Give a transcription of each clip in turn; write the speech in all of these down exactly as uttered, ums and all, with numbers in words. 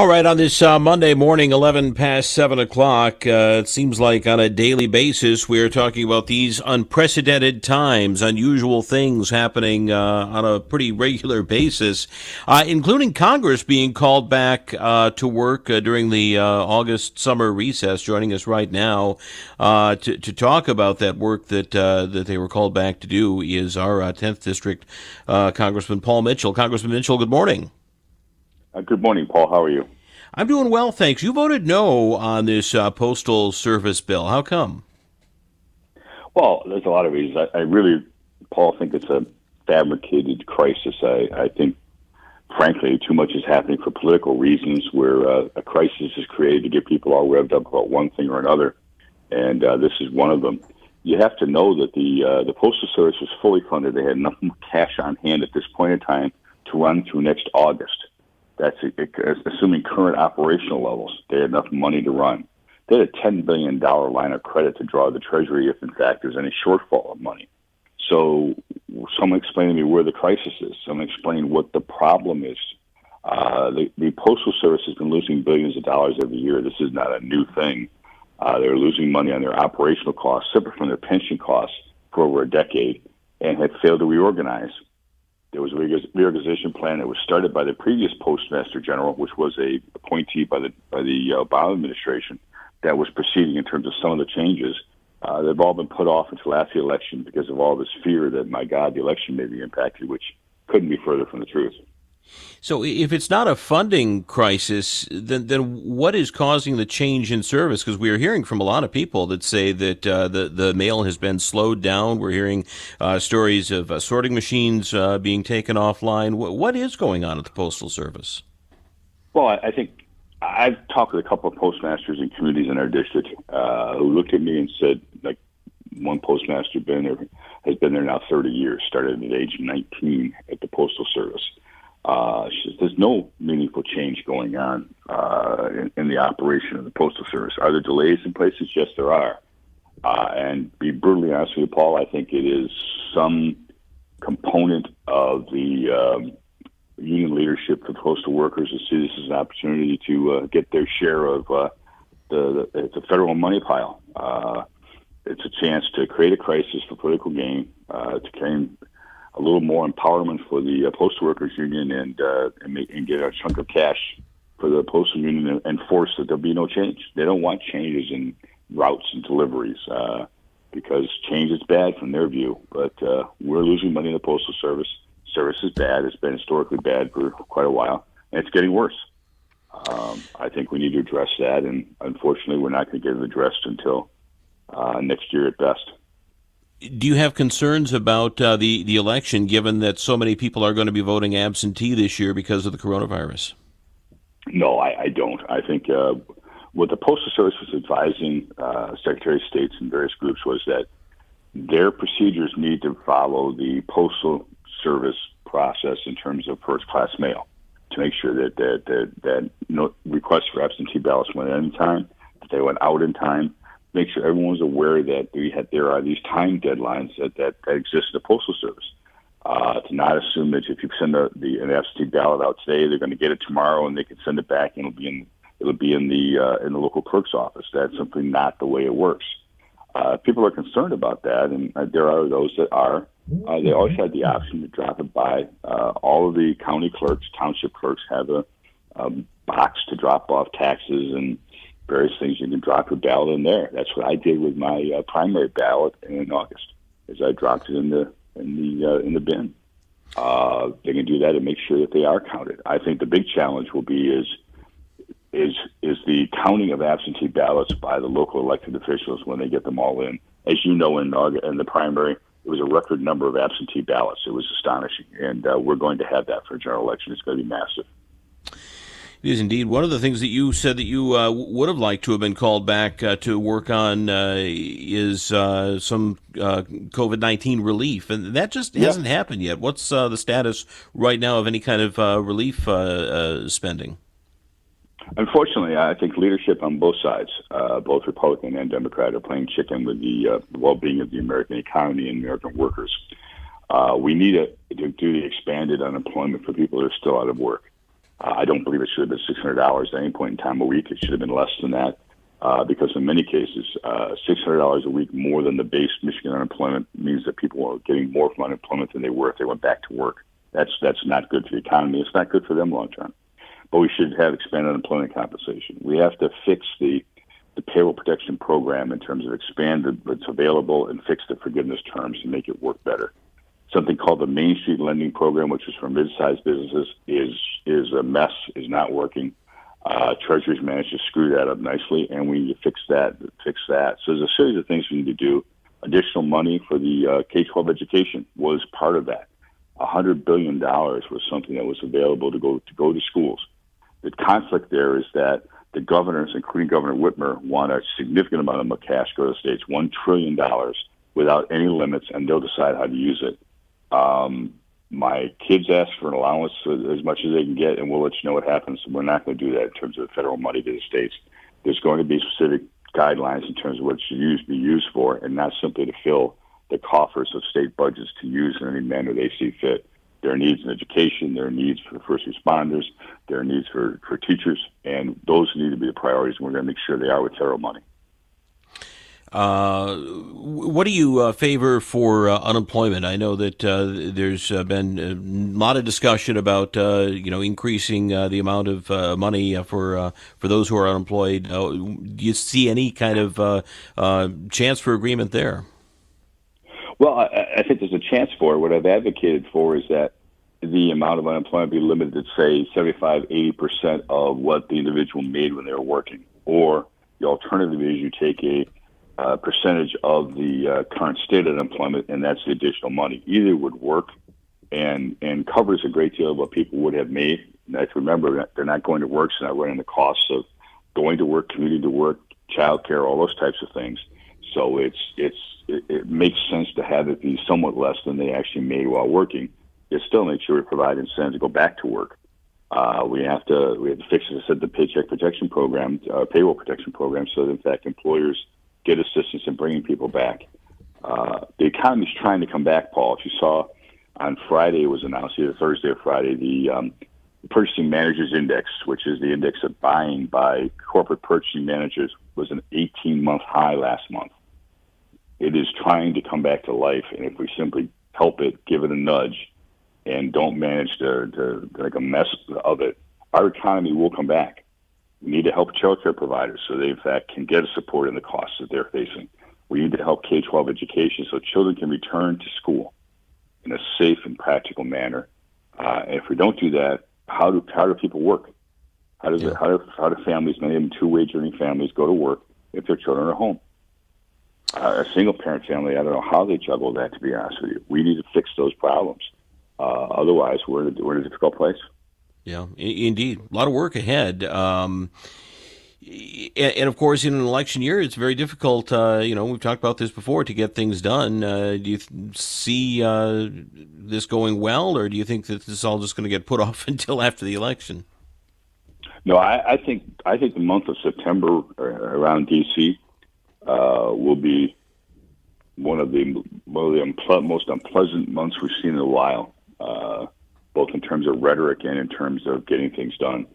All right, on this uh, Monday morning, eleven past seven o'clock, uh, it seems like on a daily basis we are talking about these unprecedented times, unusual things happening uh, on a pretty regular basis, uh, including Congress being called back uh, to work uh, during the uh, August summer recess. Joining us right now uh, to, to talk about that work that uh, that they were called back to do is our uh, tenth District uh, Congressman Paul Mitchell. Congressman Mitchell, good morning. Uh, good morning, Paul. How are you? I'm doing well, thanks. You voted no on this uh, Postal Service bill. How come? Well, there's a lot of reasons. I, I really, Paul, think it's a fabricated crisis. I, I think, frankly, too much is happening for political reasons where uh, a crisis is created to get people all revved up about one thing or another, and uh, this is one of them. You have to know that the, uh, the Postal Service was fully funded. They had enough cash on hand at this point in time to run through next August. That's assuming current operational levels. They had enough money to run. They had a ten billion dollars line of credit to draw the Treasury if, in fact, there's any shortfall of money. So someone explained to me where the crisis is. Someone explained what the problem is. Uh, the, the Postal Service has been losing billions of dollars every year. This is not a new thing. Uh, they're losing money on their operational costs, separate from their pension costs, for over a decade, and had failed to reorganize. There was a reorganization plan that was started by the previous Postmaster General, which was a appointee by the by the Obama administration, that was proceeding in terms of some of the changes. Uh, they've all been put off until after the election because of all this fear that, my God, the election may be impacted, which couldn't be further from the truth. So if it's not a funding crisis, then then what is causing the change in service? Because we are hearing from a lot of people that say that uh, the, the mail has been slowed down. We're hearing uh, stories of uh, sorting machines uh, being taken offline. What, what is going on at the Postal Service? Well, I, I think I've talked with a couple of postmasters in communities in our district uh, who looked at me and said, like, one postmaster been there, has been there now thirty years, started at age nineteen at the Postal Service. Uh, there's no meaningful change going on uh, in, in the operation of the Postal Service. Are there delays in places? Yes, there are. Uh, and to be brutally honest with you, Paul, I think it is some component of the um, union leadership for postal workers that see this as an opportunity to uh, get their share of uh, the, the, the federal money pile. Uh, it's a chance to create a crisis for political gain, uh, to gain a little more empowerment for the uh, Postal Workers Union and, uh, and, make, and get a chunk of cash for the Postal Union and, and force that there'll be no change. They don't want changes in routes and deliveries uh, because change is bad from their view. But uh, we're losing money in the Postal Service. Service is bad. It's been historically bad for quite a while, and it's getting worse. Um, I think we need to address that, and unfortunately we're not going to get it addressed until uh, next year at best. Do you have concerns about uh, the, the election, given that so many people are going to be voting absentee this year because of the coronavirus? No, I, I don't. I think uh, what the Postal Service was advising uh, Secretary of State and various groups was that their procedures need to follow the Postal Service process in terms of first-class mail to make sure that, that, that, that no requests for absentee ballots went in time, that they went out in time. Make sure everyone was aware that we had, there are these time deadlines that, that, that exist in the Postal Service. Uh, to not assume that if you send a, the, an absentee ballot out today, they're going to get it tomorrow and they can send it back and it'll be in it'll be in the uh, in the local clerk's office. That's simply not the way it works. Uh, people are concerned about that, and uh, there are those that are. Uh, they always had the option to drop it by. Uh, all of the county clerks, township clerks have a, a box to drop off taxes and various things. You can drop your ballot in there. That's what I did with my uh, primary ballot in August, is I dropped it in the in the uh, in the bin. Uh, they can do that and make sure that they are counted. I think the big challenge will be is is is the counting of absentee ballots by the local elected officials when they get them all in. As you know, in August, in the primary, it was a record number of absentee ballots. It was astonishing, and uh, we're going to have that for a general election. It's going to be massive. It is indeed. One of the things that you said that you uh, would have liked to have been called back uh, to work on uh, is uh, some uh, COVID nineteen relief, and that just yeah. hasn't happened yet. What's uh, the status right now of any kind of uh, relief uh, uh, spending? Unfortunately, I think leadership on both sides, uh, both Republican and Democrat, are playing chicken with the uh, well-being of the American economy and American workers. Uh, we need a, to do the expanded unemployment for people that are still out of work. Uh, I don't believe it should have been six hundred dollars at any point in time a week. It should have been less than that, uh, because in many cases, uh, six hundred dollars a week more than the base Michigan unemployment means that people are getting more from unemployment than they were if they went back to work. That's that's not good for the economy. It's not good for them long term. But we should have expanded unemployment compensation. We have to fix the the payroll protection program in terms of expand what's available and fix the forgiveness terms and make it work better. Something called the Main Street Lending Program, which is for mid-sized businesses, is is a mess, is not working. Uh, Treasury's managed to screw that up nicely, and we need to fix that, fix that. So there's a series of things we need to do. Additional money for the uh, K twelve education was part of that. one hundred billion dollars was something that was available to go to go to schools. The conflict there is that the governors, including Governor Whitmer, want a significant amount of cash go to states, one trillion dollars without any limits, and they'll decide how to use it. Um, my kids ask for an allowance as much as they can get, and we'll let you know what happens. We're not going to do that in terms of the federal money to the states. There's going to be specific guidelines in terms of what it should use, be used for, and not simply to fill the coffers of state budgets to use in any manner they see fit. Their needs in education, their needs for first responders, their needs for, for teachers, and those need to be the priorities, and we're going to make sure they are with federal money. Uh, what do you uh, favor for uh, unemployment? I know that uh, there's uh, been a lot of discussion about uh, you know increasing uh, the amount of uh, money uh, for uh, for those who are unemployed. Uh, do you see any kind of uh, uh, chance for agreement there? Well, I, I think there's a chance for it. What I've advocated for is that the amount of unemployment be limited to, say, seventy-five, eighty percent of what the individual made when they were working. Or the alternative is you take a Uh, percentage of the uh, current state of unemployment, and that's the additional money. Either would work and and covers a great deal of what people would have made. And I have to remember, they're not going to work, so they're not running the costs of going to work, commuting to work, child care, all those types of things. So it's it's it, it makes sense to have it be somewhat less than they actually made while working. It still makes sure we provide incentives to go back to work. Uh, we have to we have to fix, as I said, the Paycheck Protection Program, uh, payroll protection program, so that in fact employers get assistance in bringing people back. Uh, the economy's trying to come back, Paul. If you saw on Friday, it was announced, either Thursday or Friday, the um, Purchasing Managers Index, which is the index of buying by corporate purchasing managers, was an eighteen-month high last month. It is trying to come back to life, and if we simply help it, give it a nudge, and don't manage to, to, to make a mess of it, our economy will come back. We need to help child care providers so they, in fact, can get support in the costs that they're facing. We need to help K twelve education so children can return to school in a safe and practical manner. Uh, and if we don't do that, how do how do people work? How does yeah. it, how do how do families, many of them two-wage earning families, go to work if their children are home? Uh, a single-parent family, I don't know how they juggle that, to be honest with you. We need to fix those problems. Uh, otherwise, we're, we're in a difficult place. Yeah, indeed. A lot of work ahead. Um, and, of course, in an election year, it's very difficult, uh, you know, we've talked about this before, to get things done. Uh, do you th- see uh, this going well, or do you think that this is all just going to get put off until after the election? No, I, I think I think the month of September around D C uh, will be one of the, one of the unple- most unpleasant months we've seen in a while. Uh both in terms of rhetoric and in terms of getting things done.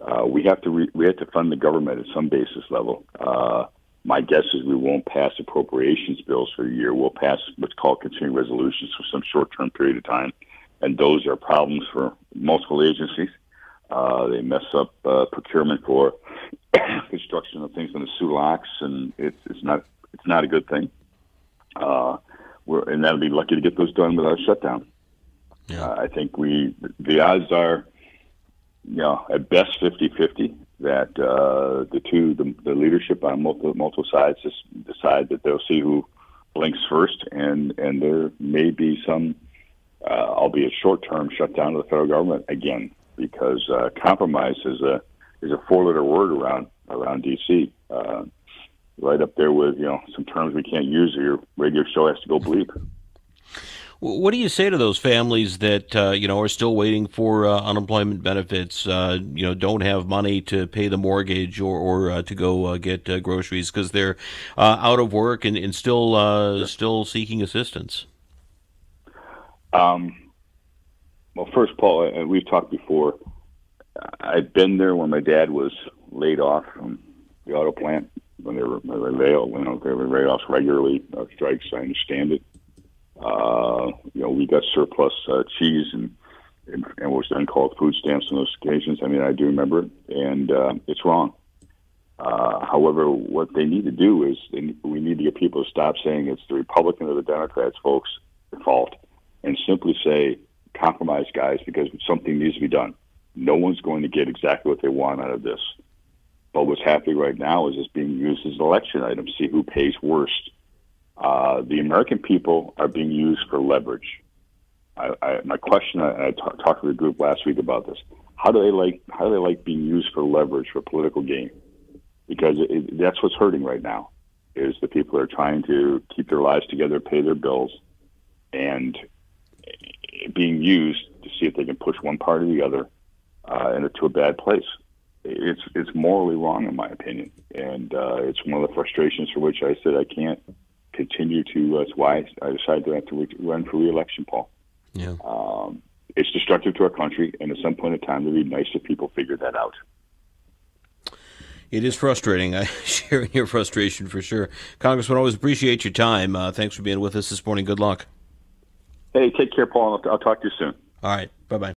Uh, we have to re- we have to fund the government at some basis level. Uh, my guess is we won't pass appropriations bills for the year. We'll pass what's called continuing resolutions for some short-term period of time, and those are problems for multiple agencies. Uh, they mess up uh, procurement for construction of things on the SULACs, and it's, it's, not, it's not a good thing. Uh, we're, and that'll be lucky to get those done without a shutdown. Yeah. Uh, I think we the odds are, you know, at best fifty-fifty that uh, the two the, the leadership on multiple multiple sides just decide that they'll see who blinks first, and, and there may be some, uh, albeit short-term, shutdown of the federal government again, because uh, compromise is a is a four-letter word around around D C Uh, right up there with, you know, some terms we can't use, or your radio show has to go bleep. What do you say to those families that uh, you know are still waiting for uh, unemployment benefits? Uh, you know, don't have money to pay the mortgage or, or uh, to go uh, get uh, groceries because they're uh, out of work and, and still uh, still seeking assistance. Um, well, first, Paul, we've talked before. I've been there when my dad was laid off from the auto plant, when they were, when they were, you know, they were laid off regularly, uh, strikes, I understand it. Uh, you know, we got surplus uh, cheese and, and, and what was then called food stamps on those occasions. I mean, I do remember it, and uh, it's wrong. Uh, however, what they need to do is they, we need to get people to stop saying it's the Republicans or the Democrats, folks, their fault, and simply say, compromise, guys, because something needs to be done. No one's going to get exactly what they want out of this. But what's happening right now is it's being used as an election item, see who pays worst. Uh, the American people are being used for leverage. I, I, my question, I, I t- talked to the group last week about this. How do they like, how do they like being used for leverage, for political gain? Because it, it, that's what's hurting right now, is the people are trying to keep their lives together, pay their bills, and being used to see if they can push one part or the other uh, into a bad place. It's it's morally wrong, in my opinion, and uh, it's one of the frustrations for which I said I can't continue to. That's why I decided to have to re- run for re-election, Paul. Yeah, um, it's destructive to our country, and at some point in time, it would be nice if people figured that out. It is frustrating. I share your frustration for sure, Congressman. Always appreciate your time. Uh, thanks for being with us this morning. Good luck. Hey, take care, Paul. I'll, I'll talk to you soon. All right. Bye bye.